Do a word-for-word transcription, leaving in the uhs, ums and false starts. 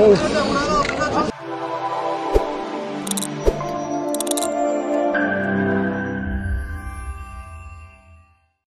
things